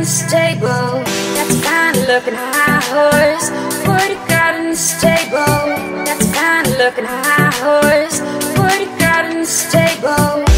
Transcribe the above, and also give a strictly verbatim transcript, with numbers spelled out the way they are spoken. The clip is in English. unstable. That's fine looking high horse. What you got unstable. That's fine looking high horse. What you got unstable.